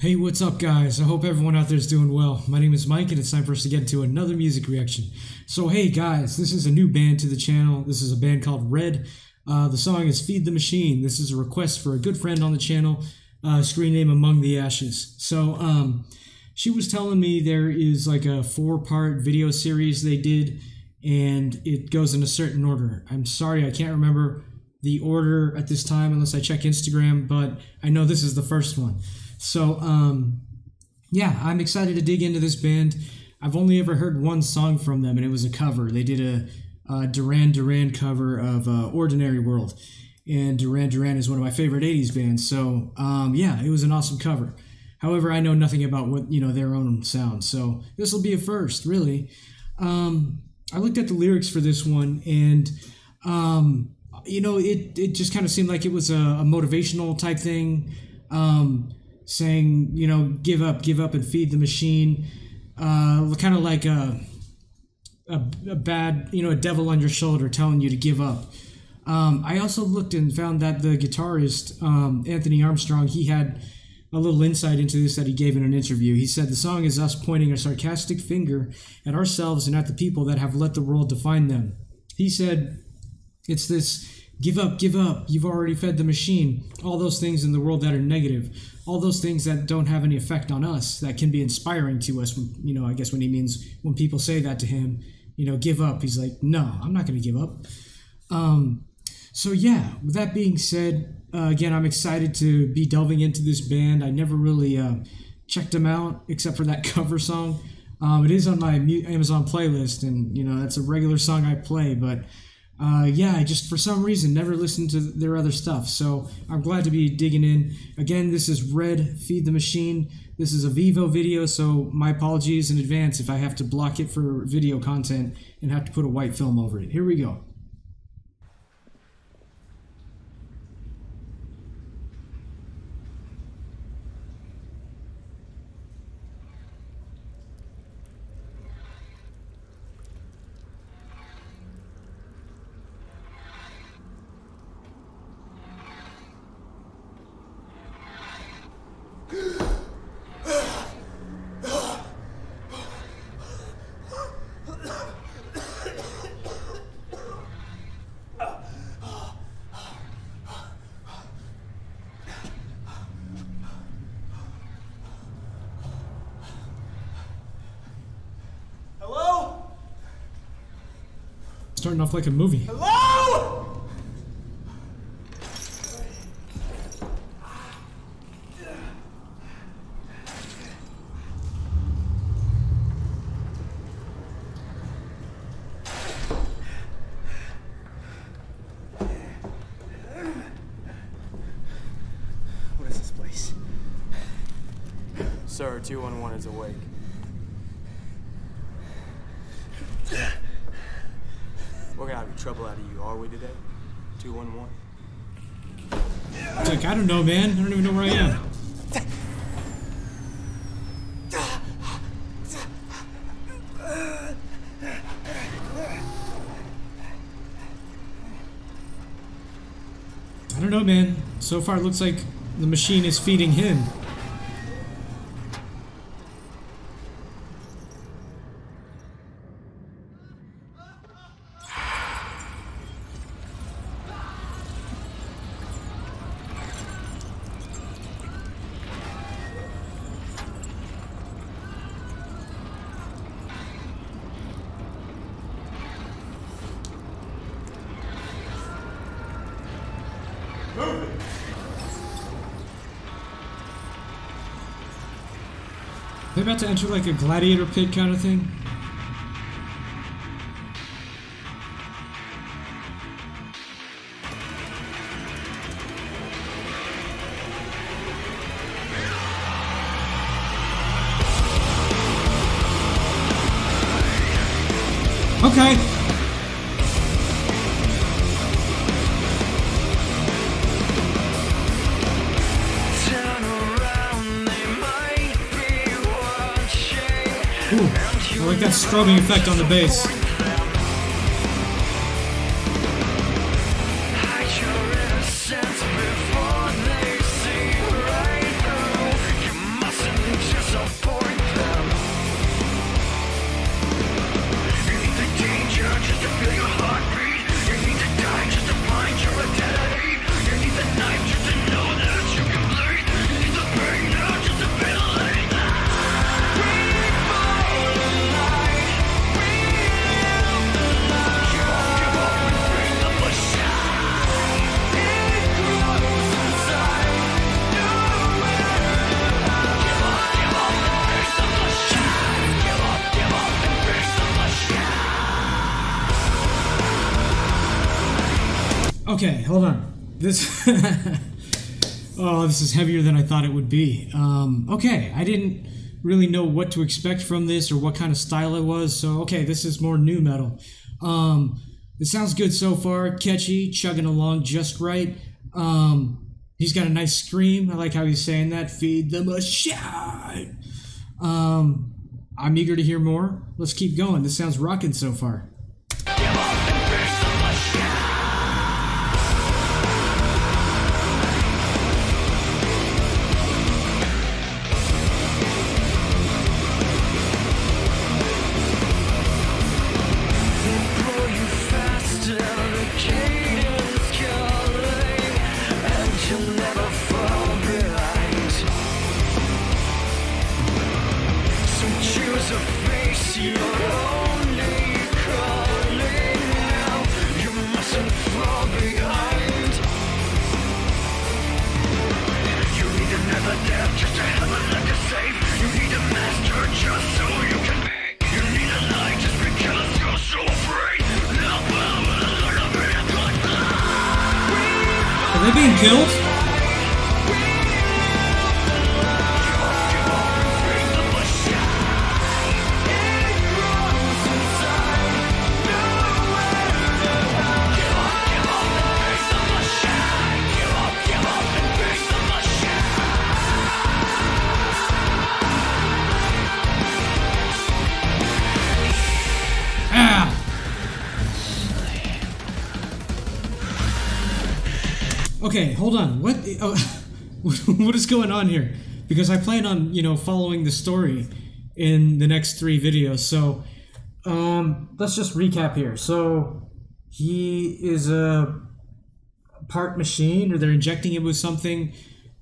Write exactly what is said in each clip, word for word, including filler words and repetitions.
Hey, what's up guys? I hope everyone out there is doing well. My name is Mike and it's time for us to get into another music reaction. So hey guys, this is a new band to the channel. This is a band called Red. Uh, the song is Feed the Machine. This is a request for a good friend on the channel, uh, screen name Among the Ashes. So um, she was telling me there is like a four-part video series they did and it goes in a certain order. I'm sorry, I can't remember the order at this time unless I check Instagram, but I know this is the first one. So, um, yeah, I'm excited to dig into this band. I've only ever heard one song from them, and it was a cover. They did a, a Duran Duran cover of uh, Ordinary World, and Duran Duran is one of my favorite eighties bands. So, um, yeah, it was an awesome cover. However, I know nothing about what, you know, their own sound, so this will be a first, really. Um, I looked at the lyrics for this one, and, um, you know, it, it just kind of seemed like it was a, a motivational type thing. Um... saying, you know, give up, give up and feed the machine, uh, kind of like a, a, a bad, you know, a devil on your shoulder telling you to give up. Um, I also looked and found that the guitarist, um, Anthony Armstrong, he had a little insight into this that he gave in an interview. He said, the song is us pointing a sarcastic finger at ourselves and at the people that have let the world define them. He said, it's this give up, give up, you've already fed the machine, all those things in the world that are negative, all those things that don't have any effect on us, that can be inspiring to us, when, you know, I guess when he means, when people say that to him, you know, give up, he's like, no, I'm not going to give up. Um, so yeah, with that being said, uh, again, I'm excited to be delving into this band. I never really uh, checked them out, except for that cover song. Um, it is on my Amazon playlist, and, you know, that's a regular song I play, but... Uh, yeah, I just for some reason never listened to their other stuff, so I'm glad to be digging in. Again, this is Red, Feed the Machine. This is a Vevo video, so my apologies in advance if I have to block it for video content and have to put a white film over it. Here we go. Starting off like a movie. Hello? What is this place? Sir, two one one is awake. We're gonna have trouble out of you, are we today? two one one? It's like, I don't know, man. I don't even know where I am. I don't know, man. So far, it looks like the machine is feeding him. They're about to enter like a gladiator pit kind of thing. Okay. Ooh, I like that strobing effect on the bass. Okay, hold on. This... oh, this is heavier than I thought it would be. Um, okay, I didn't really know what to expect from this or what kind of style it was, so okay, this is more nu metal. Um, it sounds good so far, catchy, chugging along just right. Um, he's got a nice scream. I like how he's saying that. Feed the machine! Um, I'm eager to hear more. Let's keep going. This sounds rocking so far. Are they being killed? Okay, hold on. What, oh, what is going on here? Because I plan on, you know, following the story in the next three videos. So, um, let's just recap here. So, he is a part machine, or they're injecting him with something,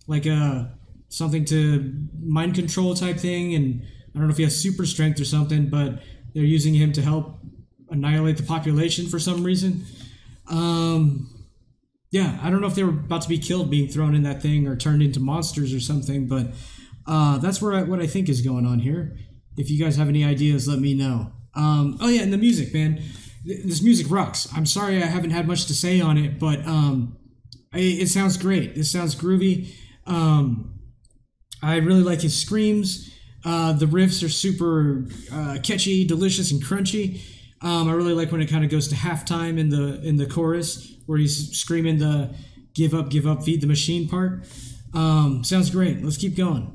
like a, something to mind control type thing, and I don't know if he has super strength or something, but they're using him to help annihilate the population for some reason. Um... Yeah, I don't know if they were about to be killed being thrown in that thing or turned into monsters or something, but uh, that's where I, what I think is going on here. If you guys have any ideas, let me know. Um, oh yeah, and the music, man. This music rocks. I'm sorry I haven't had much to say on it, but um, it, it sounds great. It sounds groovy. Um, I really like his screams. Uh, the riffs are super uh, catchy, delicious, and crunchy. Um, I really like when it kind of goes to halftime in the in the chorus where he's screaming the "give up, give up, feed the machine" part. Um, sounds great. Let's keep going.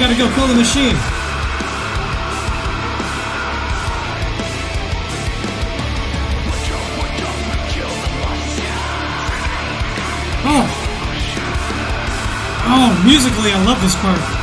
Gotta go kill the machine. Oh, oh, musically, I love this part.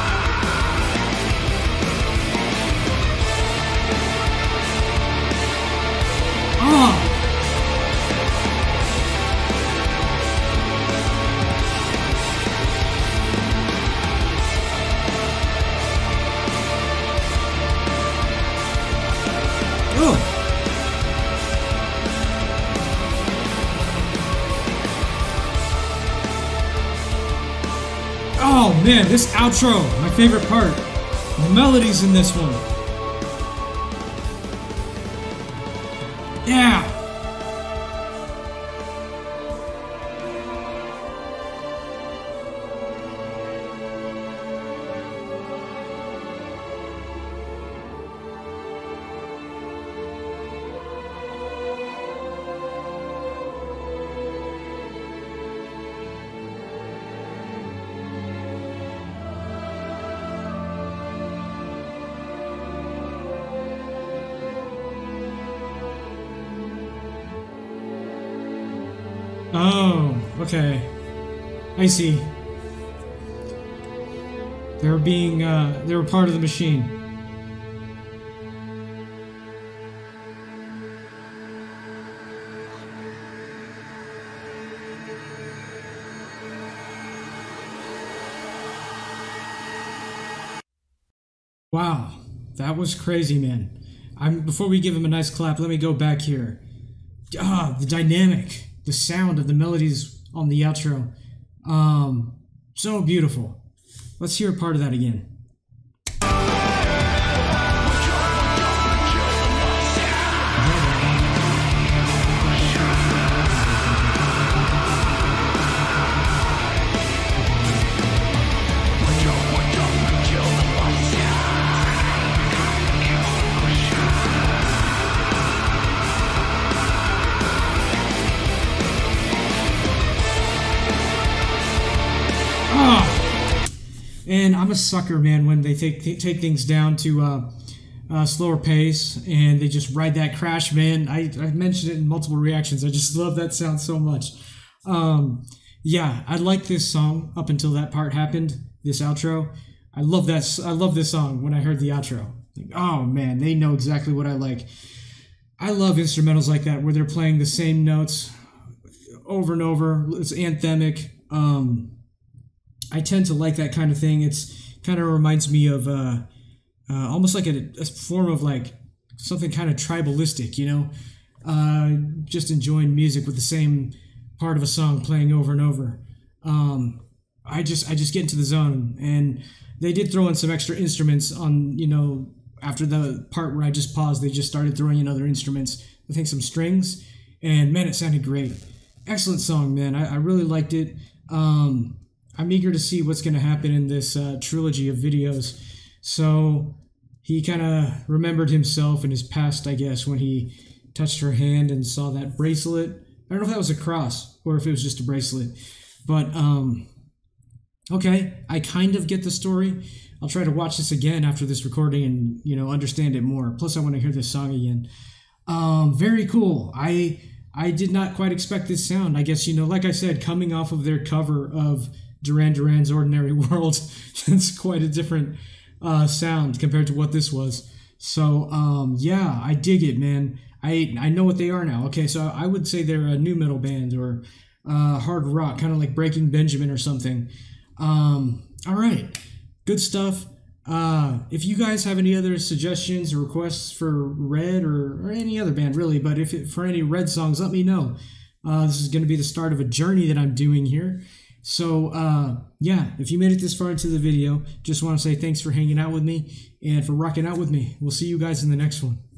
Oh man, this outro, my favorite part. The melodies in this one. Yeah. Oh, okay. I see. They were being, uh, they were part of the machine. Wow, that was crazy, man. I'm, before we give him a nice clap, let me go back here. Ah, the dynamic, the sound of the melodies on the outro. Um, so beautiful. Let's hear a part of that again. And I'm a sucker, man, when they take th take things down to uh, a slower pace and they just ride that crash, man. I, I've mentioned it in multiple reactions. I just love that sound so much. Um, yeah, I like this song up until that part happened, this outro. I love that. I love this song when I heard the outro. Like, oh, man, they know exactly what I like. I love instrumentals like that where they're playing the same notes over and over. It's anthemic. Um... I tend to like that kind of thing. It's kind of reminds me of uh, uh, almost like a, a form of like something kind of tribalistic, you know, uh, just enjoying music with the same part of a song playing over and over. Um, I just I just get into the zone, and they did throw in some extra instruments on, you know, after the part where I just paused, they just started throwing in other instruments. I think some strings, and man, it sounded great. Excellent song, man. I, I really liked it. Um, I'm eager to see what's going to happen in this uh, trilogy of videos. So he kind of remembered himself and his past, I guess, when he touched her hand and saw that bracelet. I don't know if that was a cross or if it was just a bracelet. But, um, okay, I kind of get the story. I'll try to watch this again after this recording and, you know, understand it more. Plus, I want to hear this song again. Um, very cool. I, I did not quite expect this sound. I guess, you know, like I said, coming off of their cover of Duran Duran's Ordinary World, that's quite a different uh, sound compared to what this was. So, um, yeah, I dig it, man. I I know what they are now. Okay, so I would say they're a nu metal band or uh, hard rock, kind of like Breaking Benjamin or something. Um, all right, good stuff. Uh, if you guys have any other suggestions or requests for Red or, or any other band, really, but if it, for any Red songs, let me know. Uh, this is going to be the start of a journey that I'm doing here. So, uh, yeah, if you made it this far into the video, just want to say thanks for hanging out with me and for rocking out with me. We'll see you guys in the next one.